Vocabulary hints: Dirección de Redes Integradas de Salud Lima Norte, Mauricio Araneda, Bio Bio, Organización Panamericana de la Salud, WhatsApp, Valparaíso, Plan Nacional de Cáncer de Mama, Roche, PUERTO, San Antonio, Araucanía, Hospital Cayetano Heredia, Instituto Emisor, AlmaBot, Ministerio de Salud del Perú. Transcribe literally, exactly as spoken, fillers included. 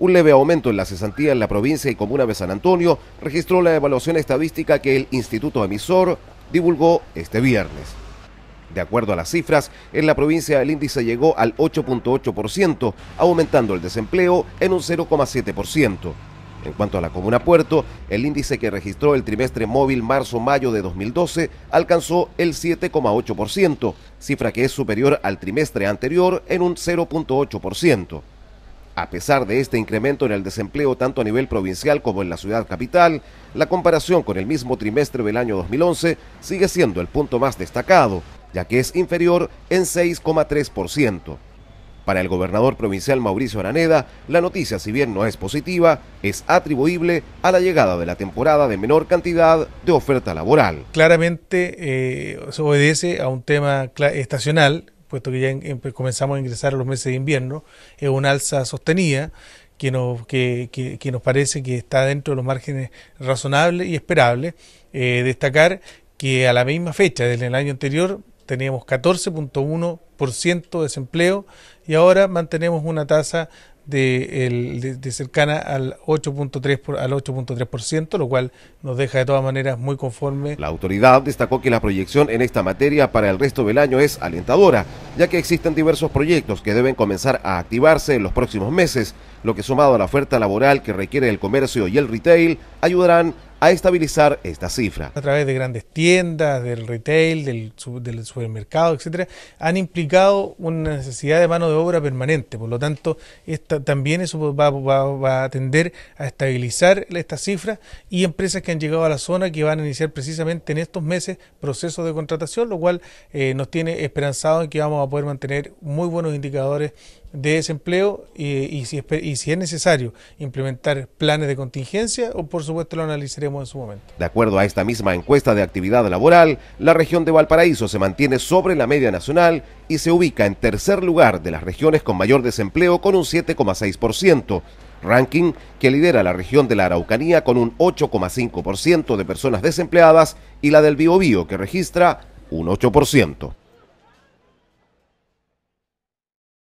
Un leve aumento en la cesantía en la provincia y comuna de San Antonio registró la evaluación estadística que el Instituto Emisor divulgó este viernes. De acuerdo a las cifras, en la provincia el índice llegó al ocho punto ocho por ciento, aumentando el desempleo en un cero coma siete por ciento. En cuanto a la comuna Puerto, el índice que registró el trimestre móvil marzo-mayo de dos mil doce alcanzó el siete coma ocho por ciento, cifra que es superior al trimestre anterior en un cero punto ocho por ciento. A pesar de este incremento en el desempleo tanto a nivel provincial como en la ciudad capital, la comparación con el mismo trimestre del año dos mil once sigue siendo el punto más destacado, ya que es inferior en seis coma tres por ciento. Para el gobernador provincial Mauricio Araneda, la noticia, si bien no es positiva, es atribuible a la llegada de la temporada de menor cantidad de oferta laboral. Claramente eh, se obedece a un tema estacional, puesto que ya comenzamos a ingresar a los meses de invierno. Es una alza sostenida que nos, que, que, que nos parece que está dentro de los márgenes razonables y esperables. Eh, destacar que a la misma fecha del año anterior teníamos catorce punto uno por ciento de desempleo y ahora mantenemos una tasa de, el, de, de cercana al ocho punto tres por ciento, lo cual nos deja de todas maneras muy conforme. La autoridad destacó que la proyección en esta materia para el resto del año es alentadora, ya que existen diversos proyectos que deben comenzar a activarse en los próximos meses, lo que sumado a la oferta laboral que requiere el comercio y el retail, ayudarán a estabilizar esta cifra. A través de grandes tiendas, del retail, del, del supermercado, etcétera, han implicado una necesidad de mano de obra permanente. Por lo tanto, esta, también eso va, va, va a tender a estabilizar esta cifra, y empresas que han llegado a la zona que van a iniciar precisamente en estos meses procesos de contratación, lo cual eh, nos tiene esperanzado en que vamos a poder mantener muy buenos indicadores de desempleo eh, y, si, y si es necesario implementar planes de contingencia, o por supuesto lo analizaremos en su momento. De acuerdo a esta misma encuesta de actividad laboral, la región de Valparaíso se mantiene sobre la media nacional y se ubica en tercer lugar de las regiones con mayor desempleo con un siete coma seis por ciento, ranking que lidera la región de la Araucanía con un ocho coma cinco por ciento de personas desempleadas y la del Bio Bio que registra un ocho por ciento.